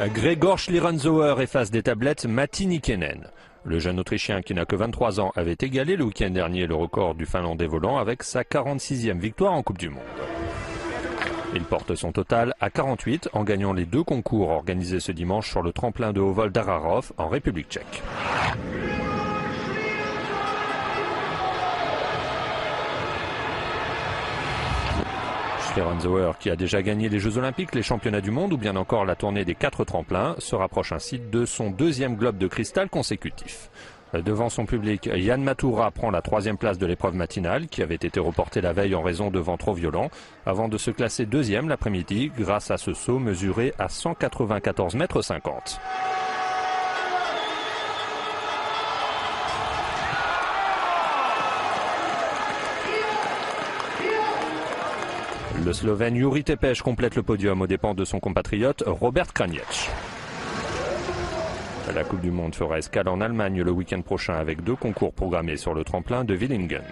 Gregor Schlierenzauer efface des tablettes Matti Nykänen. Le jeune Autrichien qui n'a que 23 ans avait égalé le week-end dernier le record du Finlandais volant avec sa 46e victoire en Coupe du Monde. Il porte son total à 48 en gagnant les deux concours organisés ce dimanche sur le tremplin de haut vol d'Ararov en République tchèque. Schlierenzauer, qui a déjà gagné les Jeux Olympiques, les Championnats du Monde ou bien encore la Tournée des 4 tremplins, se rapproche ainsi de son deuxième globe de cristal consécutif. Devant son public, Jan Matura prend la troisième place de l'épreuve matinale, qui avait été reportée la veille en raison de vents trop violents, avant de se classer deuxième l'après-midi grâce à ce saut mesuré à 194,50 mètres. Le Slovène Juri Tepes complète le podium aux dépens de son compatriote Robert Kranjec. La Coupe du Monde fera escale en Allemagne le week-end prochain avec deux concours programmés sur le tremplin de Willingen.